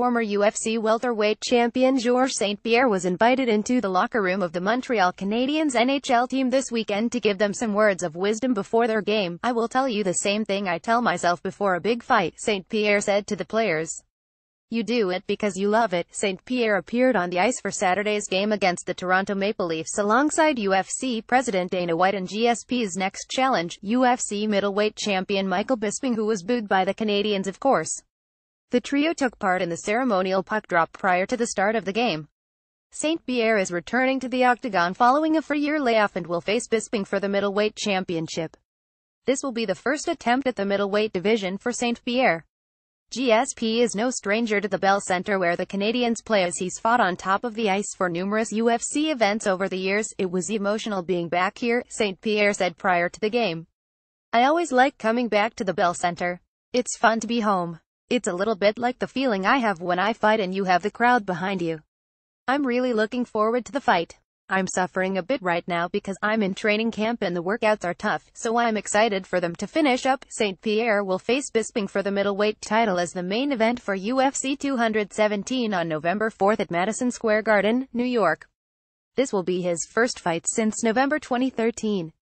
former UFC welterweight champion Georges St-Pierre was invited into the locker room of the Montreal Canadiens NHL team this weekend to give them some words of wisdom before their game. "I will tell you the same thing I tell myself before a big fight," St-Pierre said to the players. "You do it because you love it." St-Pierre appeared on the ice for Saturday's game against the Toronto Maple Leafs alongside UFC President Dana White and GSP's next challenge, UFC middleweight champion Michael Bisping, who was booed by the Canadiens, of course. The trio took part in the ceremonial puck drop prior to the start of the game. St-Pierre is returning to the Octagon following a four-year layoff and will face Bisping for the middleweight championship. This will be the first attempt at the middleweight division for St-Pierre. GSP is no stranger to the Bell Centre, where the Canadiens play, as he's fought on top of the ice for numerous UFC events over the years. "It was emotional being back here," St-Pierre said prior to the game. "I always like coming back to the Bell Centre. It's fun to be home. It's a little bit like the feeling I have when I fight and you have the crowd behind you. I'm really looking forward to the fight. I'm suffering a bit right now because I'm in training camp and the workouts are tough, so I'm excited for them to finish up." St-Pierre will face Bisping for the middleweight title as the main event for UFC 217 on November 4th at Madison Square Garden, New York. This will be his first fight since November 2013.